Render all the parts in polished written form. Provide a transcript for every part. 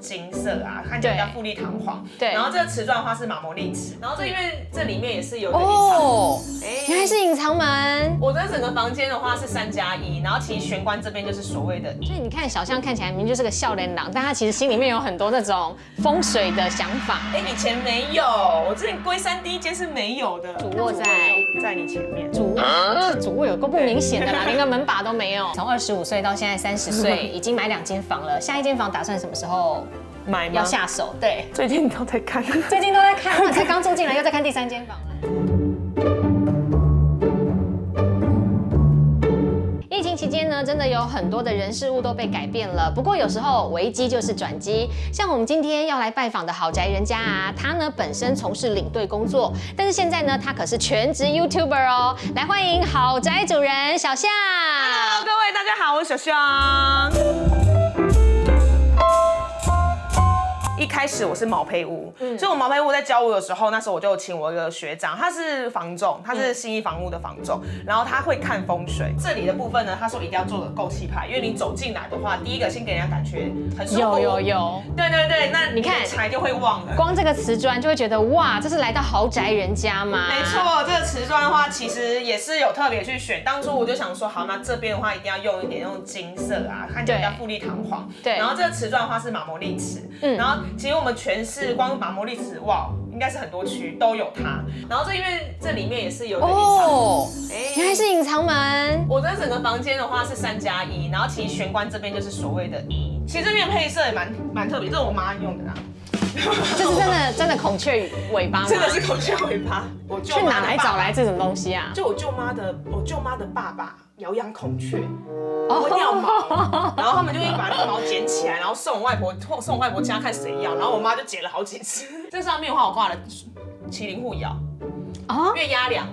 金色啊，看起来比较富丽堂皇。对。然后这个瓷砖花是马摩利齿，然后这因为这里面也是有一个隐藏哦，原来是隐藏门。我这整个房间的话是3+1，然后其实玄关这边就是所谓的，所以你看小象看起来明明就是个笑脸郎，但他其实心里面有很多那种风水的想法。哎，以前没有，我之前龟山第一间是没有的。主卧在你前面，主卧有个不明显的啦，连个门把都没有。从25岁到现在30岁，已经买2间房了，下一间房打算什么时候？ 买吗？要下手，对，最近都在看，最近都在看，我才刚住进来，又在看第3间房了。疫情期间呢，真的有很多的人事物都被改变了。不过有时候危机就是转机，像我们今天要来拜访的好宅人家啊，他呢本身从事领队工作，但是现在呢，他可是全职 YouTuber 哦。来欢迎好宅主人小象。Hello， 各位大家好，我是小象。 一开始我是毛坯屋，所以我毛坯屋在教我的时候，那时候我就请我一个学长，他是房仲，他是信义房屋的房仲，然后他会看风水。这里的部分呢，他说一定要做的够气派，因为你走进来的话，第一个先给人家感觉很舒服。有，对对对，那你看财就会旺了。光这个瓷砖就会觉得哇，这是来到豪宅人家吗？没错，这个瓷砖的话，其实也是有特别去选。当初我就想说，好，那这边的话一定要用一点用金色啊，看起来比较富丽堂皇。对，然后这个瓷砖的话是马摩利瓷，然后。 其实我们全市光马摩利齿哇，应该是很多区都有它。然后这因为这里面也是有一个隐藏门哦，原来是隐藏门。我这整个房间的话是3+1，然后其实玄关这边就是所谓的1。其实这边配色也蛮特别，这是我妈用的啦。这是真的孔雀尾巴吗？真的是孔雀尾巴。我舅妈去哪来找来这种东西啊？就我舅妈的爸爸疗养孔雀。 我掉毛，然后他们就会把那个毛捡起来，然后送我外婆，送我外婆家看谁要，然后我妈就剪了好几次。这上面的话，我挂了麒麟护腰，哦，因为压梁，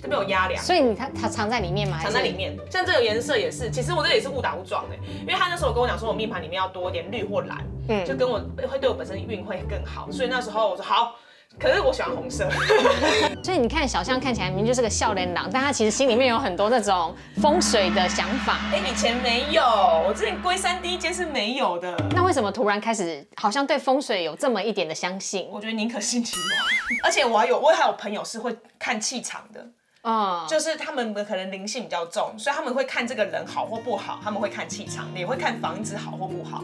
这边有压梁，所以它藏在里面吗？藏在里面。像这个颜色也是，其实我这也是误打误撞的，因为他那时候跟我讲说，我命盘里面要多一点绿或蓝，就跟我会对我本身运会更好，所以那时候我说好。 可是我喜欢红色，所以你看小象看起来明明就是个笑脸郎，但他其实心里面有很多那种风水的想法。哎，以前没有，我之前龟山第一间是没有的。那为什么突然开始好像对风水有这么一点的相信？我觉得宁可信其有，而且我还有朋友是会看气场的。 啊，就是他们可能灵性比较重，所以他们会看这个人好或不好，他们会看气场，也会看房子好或不好。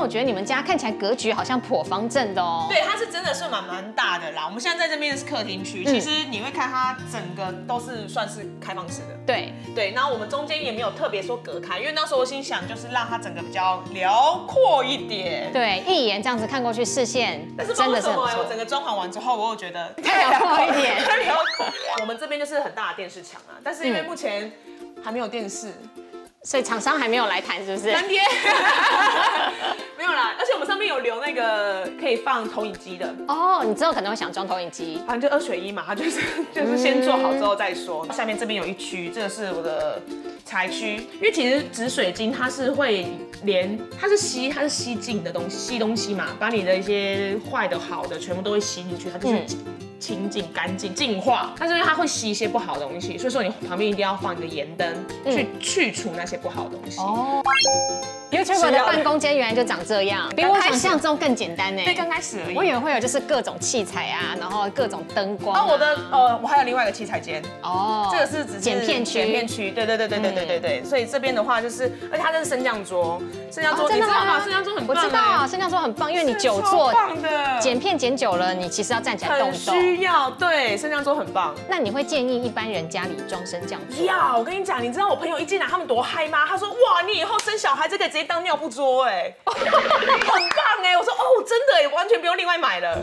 我觉得你们家看起来格局好像颇方正的哦。对，它是真的是蛮大的啦。我们现在在这边是客厅区，其实你会看它整个都是算是开放式的。对，然后我们中间也没有特别说隔开，因为那时候我心想就是让它整个比较辽阔一点。对，一眼这样子看过去视线，但是真的是我整个装潢完之后，我又觉得太辽阔一点。我们这边就是很大的电视墙啊，但是因为目前还没有电视。 所以厂商还没有来谈，是不是？3天，没有啦。而且我们上面有留那个可以放投影机的哦。你之后可能会想装投影机，反正就2选1嘛，它就是先做好之后再说。下面这边有一区，这个是我的财区，因为其实紫水晶它是会连，它是吸进的东西，吸东西嘛，把你的一些坏的、好的全部都会吸进去，它就是。清净、干净、净化，但是因为它会吸一些不好的东西，所以说你旁边一定要放一个盐灯去去除那些不好的东西。哦 ，YouTuber 的办公间原来就长这样，比我想象中更简单呢。对，刚开始而已。我以为会有就是各种器材啊，然后各种灯光。啊，我还有另外一个器材间。哦，这个是只剪片区。剪片区，对。所以这边的话就是，而且它这是升降桌，升降桌，你知道吗？升降桌很棒。我知道，升降桌很棒，因为你久坐，剪片剪久了，你其实要站起来动一动。 需要对升降桌很棒，那你会建议一般人家里装升降桌？要，我跟你讲，你知道我朋友一进来他们多嗨吗？他说哇，你以后生小孩这个直接当尿布桌哎，很棒哎！我说哦，真的哎，完全不用另外买了。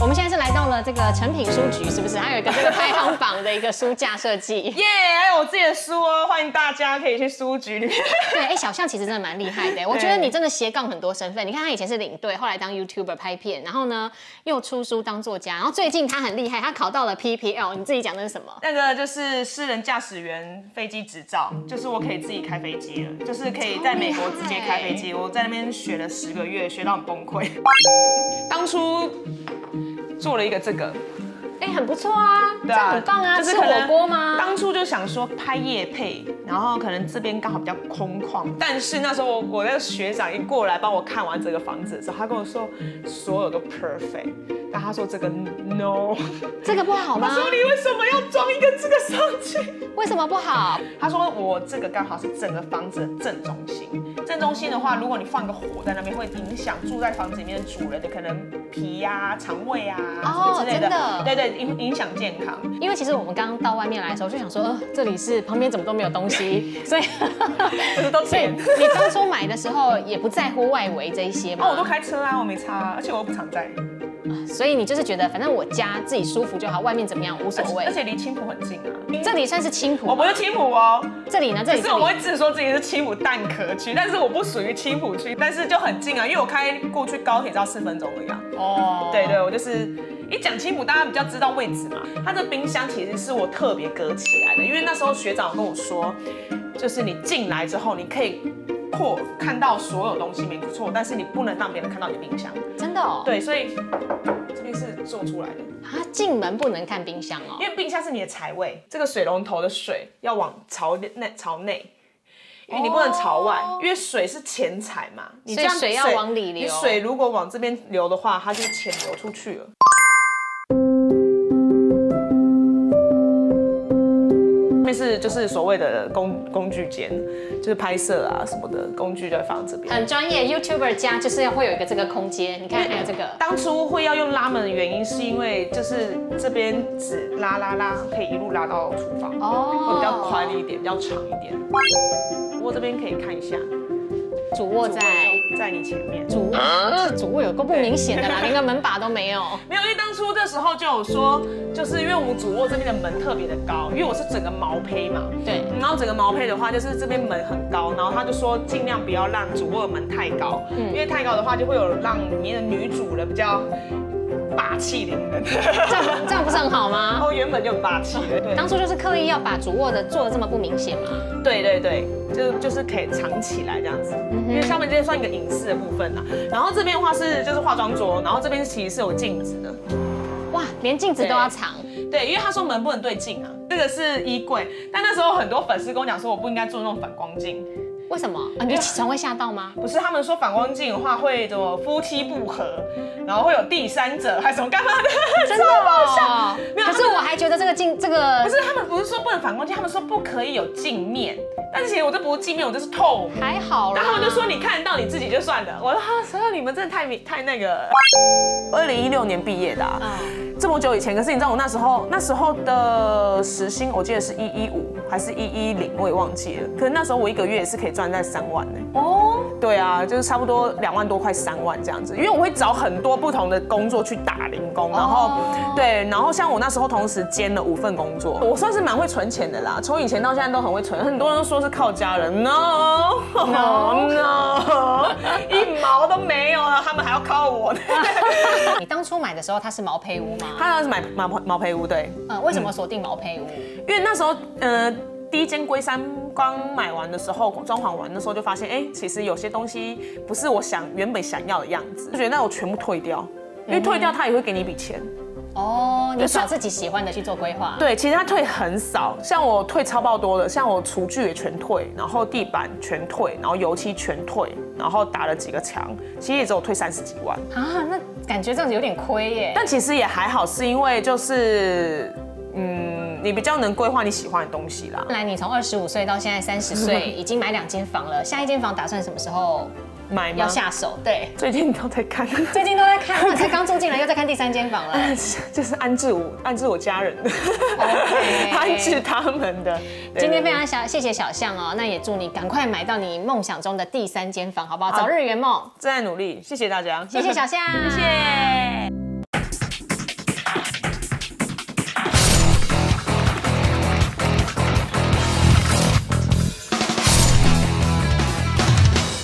我们现在是来到了这个诚品书局，是不是？还有一个这个排行榜的一个书架设计，耶！还有我自己的书哦，欢迎大家可以去书局里面。对，哎，小象其实真的蛮厉害的，我觉得你真的斜杠很多身份。你看他以前是领队，后来当 YouTuber 拍片，然后呢又出书当作家，然后最近他很厉害，他考到了 PPL。你自己讲的是什么？那个就是私人驾驶员飞机执照，就是我可以自己开飞机了，就是可以在美国直接开飞机。我在那边学了10个月，学到很崩溃。当初。 做了一个这个，哎，很不错啊，这样很棒啊，吃火锅吗？当初就想说拍业配，然后可能这边刚好比较空旷，但是那时候我那个学长一过来帮我看完这个房子的时候，他跟我说所有都 perfect， 但他说这个 no， 这个不好吗？他说你为什么要装一个这个上去？为什么不好？他说我这个刚好是整个房子的正中心，正中心的话，如果你放个火在那边，会影响住在房子里面的主人的可能脾啊、肠胃啊什么之类的。哦，真的。对，影响健康，因为其实我们刚刚到外面来的时候，就想说，这里是旁边怎么都没有东西，所以不是都钱。你当初买的时候也不在乎外围这一些嘛？哦，我都开车啊，我没差啊，而且我又不常在。所以你就是觉得，反正我家自己舒服就好，外面怎么样无所谓。而且离青埔很近啊，这里算是青埔。我不是青埔哦，这里呢，这里是我会自说自己是青埔蛋壳区，但是我不属于青埔区，但是就很近啊，因为我开过去高铁只要4分钟而已啊。哦，对对，我就是。一讲青埔，大家比较知道位置嘛。它这冰箱其实是我特别隔起来的，因为那时候学长跟我说，就是你进来之后，你可以看到所有东西没错，但是你不能让别人看到你的冰箱。真的哦？对，所以这边是做出来的。啊，进门不能看冰箱哦，因为冰箱是你的财位，这个水龙头的水要往朝内。因为你不能朝外，因为水是钱财嘛，你这样水要往里流。你水如果往这边流的话，它就钱流出去了。这是就是所谓的工具间，就是拍摄啊什么的工具就在放这边。很专业 ，YouTuber 家就是会有一个这个空间。你看还有这个。当初会要用拉门的原因是因为就是这边只拉，可以一路拉到厨房，会比较宽一点，比较长一点。不过这边可以看一下，主卧在你前面。主卧有够不明显的啦，连个门把都没有。没有，因为当初这时候就有说。就是因为我们主卧这边的门特别的高，因为我是整个毛坯嘛，对，然后整个毛坯的话，就是这边门很高，然后他就说尽量不要让主卧的门太高，因为太高的话就会有让里面的女主人比较霸气凌人，这样不是很好吗？哦，原本就很霸气，对，当初就是刻意要把主卧的做的这么不明显嘛，对对对。就是可以藏起来这样子，因为上面这边算一个隐私的部分啦，然后这边的话是就是化妆桌，然后这边其实是有镜子的。哇，连镜子都要藏。对，因为他说门不能对镜啊。这个是衣柜，但那时候很多粉丝跟我讲说，我不应该做那种反光镜。为什么？啊，你觉得起床会吓到吗？不是，他们说反光镜的话会怎么夫妻不和，然后会有第三者还是什么干嘛的？真的哦。没有，可是我还觉得这个不是，他们不是说不能反光镜，他们说不可以有镜面。但是其实我这不是镜面，我这是透明。还好啦。然后他们就说你看得到你自己就算了。我说啊，所以你们真的太那个了。2016年毕业的啊，这么久以前。可是你知道我那时候的时薪，我记得是115还是110，我也忘记了。可是那时候我一个月也是可以赚在3万呢。哦，对啊，就是差不多2万多快3万这样子。因为我会找很多不同的工作去打零工，然后对，然后像我那时候同时兼了5份工作，我算是蛮会存钱的啦。从以前到现在都很会存，很多人都说是靠家人 ，no， 一毛都没有了，他们还要靠我呢。你当初买的时候，它是毛坯屋吗？它是买毛坯屋，对。为什么锁定毛坯屋？因为那时候，第一间龟山刚买完的时候，装潢完的时候就发现，哎，其实有些东西不是我原本想要的样子，就觉得那我全部退掉，因为退掉它也会给你一笔钱。哦，你找自己喜欢的去做规划。对，其实它退很少，像我退超爆多的，像我厨具也全退，然后地板全退，然后油漆全退，然后打了几个墙，其实也只有退30几万啊，那感觉这样子有点亏耶。但其实也还好，是因为就是你比较能规划你喜欢的东西啦。来，你从25岁到现在30岁，已经买2间房了，下一间房打算什么时候？买吗？要下手，对，最近都在看，我才刚住进来，又在看第3间房了，就是安置我家人的，安置他们的。今天非常谢谢小象哦，那也祝你赶快买到你梦想中的第3间房，好不好？早日圆梦，正在努力，谢谢大家，谢谢小象，谢谢。